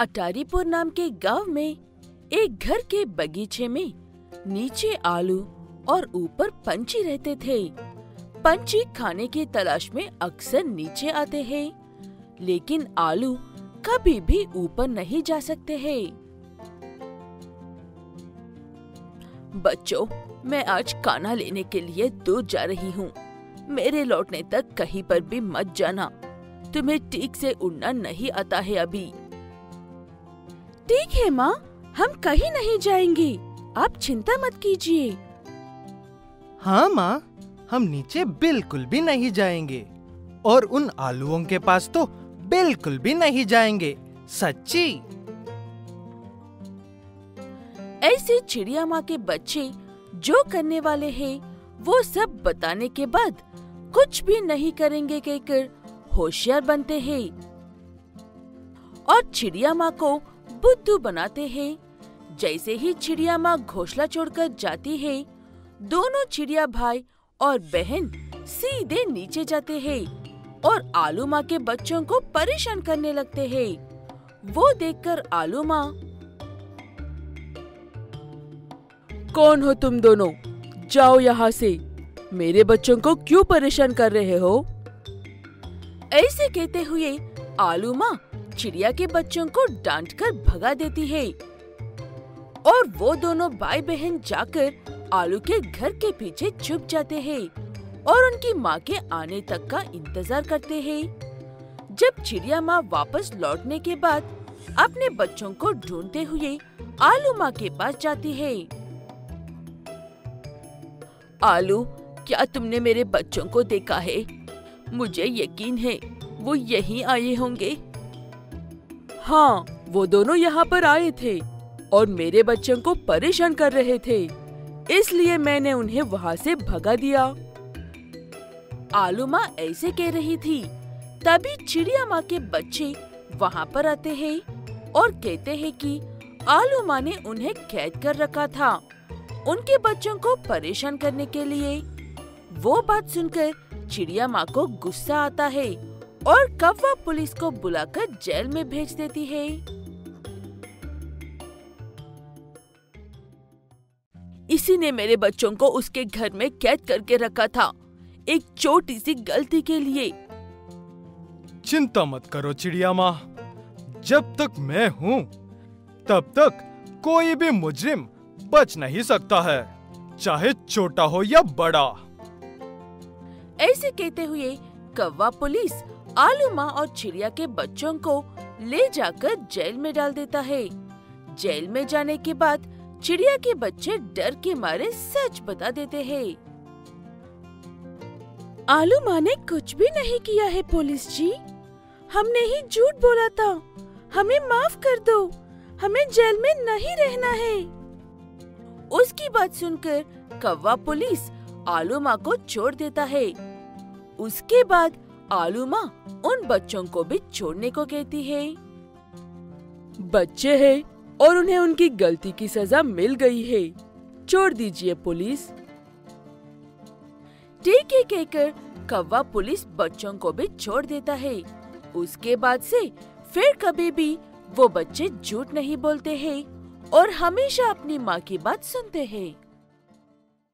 अटारीपुर नाम के गांव में एक घर के बगीचे में नीचे आलू और ऊपर पंछी रहते थे। पंछी खाने की तलाश में अक्सर नीचे आते हैं, लेकिन आलू कभी भी ऊपर नहीं जा सकते हैं। बच्चों, मैं आज खाना लेने के लिए दूर जा रही हूँ। मेरे लौटने तक कहीं पर भी मत जाना। तुम्हें ठीक से उड़ना नहीं आता है अभी। ठीक है माँ, हम कहीं नहीं जाएंगे, आप चिंता मत कीजिए। हाँ माँ, हम नीचे बिल्कुल भी नहीं जाएंगे और उन आलुओं के पास तो बिल्कुल भी नहीं जाएंगे, सच्ची। ऐसे चिड़िया माँ के बच्चे जो करने वाले हैं, वो सब बताने के बाद कुछ भी नहीं करेंगे कहकर होशियार बनते हैं और चिड़िया माँ को बुद्धू बनाते हैं। जैसे ही चिड़िया माँ घोंसला छोड़कर जाती है, दोनों चिड़िया भाई और बहन सीधे नीचे जाते हैं और आलू माँ के बच्चों को परेशान करने लगते हैं। वो देखकर आलू माँ, कौन हो तुम दोनों? जाओ यहाँ से, मेरे बच्चों को क्यों परेशान कर रहे हो? ऐसे कहते हुए आलू माँ चिड़िया के बच्चों को डांटकर भगा देती है और वो दोनों भाई बहन जाकर आलू के घर के पीछे छुप जाते हैं और उनकी माँ के आने तक का इंतजार करते हैं। जब चिड़िया माँ वापस लौटने के बाद अपने बच्चों को ढूंढते हुए आलू माँ के पास जाती है। आलू, क्या तुमने मेरे बच्चों को देखा है? मुझे यकीन है वो यहीं आए होंगे। हाँ, वो दोनों यहाँ पर आए थे और मेरे बच्चों को परेशान कर रहे थे, इसलिए मैंने उन्हें वहाँ से भगा दिया। आलू माँ ऐसे कह रही थी, तभी चिड़िया माँ के बच्चे वहाँ पर आते हैं और कहते हैं कि आलू माँ ने उन्हें कैद कर रखा था, उनके बच्चों को परेशान करने के लिए। वो बात सुनकर चिड़िया माँ को गुस्सा आता है और कौवा पुलिस को बुलाकर जेल में भेज देती है। इसी ने मेरे बच्चों को उसके घर में कैद करके रखा था, एक छोटी सी गलती के लिए। चिंता मत करो चिड़िया माँ, जब तक मैं हूँ तब तक कोई भी मुजरिम बच नहीं सकता है, चाहे छोटा हो या बड़ा। ऐसे कहते हुए कौवा पुलिस आलू माँ और चिड़िया के बच्चों को ले जाकर जेल में डाल देता है। जेल में जाने के बाद चिड़िया के बच्चे डर के मारे सच बता देते हैं। आलू माँ ने कुछ भी नहीं किया है पुलिस जी, हमने ही झूठ बोला था, हमें माफ कर दो, हमें जेल में नहीं रहना है। उसकी बात सुनकर कौवा पुलिस आलू माँ को छोड़ देता है। उसके बाद आलू माँ उन बच्चों को भी छोड़ने को कहती है। बच्चे हैं और उन्हें उनकी गलती की सजा मिल गई है, छोड़ दीजिए पुलिस। ठीक है कहकर कौवा पुलिस बच्चों को भी छोड़ देता है। उसके बाद से फिर कभी भी वो बच्चे झूठ नहीं बोलते हैं और हमेशा अपनी माँ की बात सुनते हैं।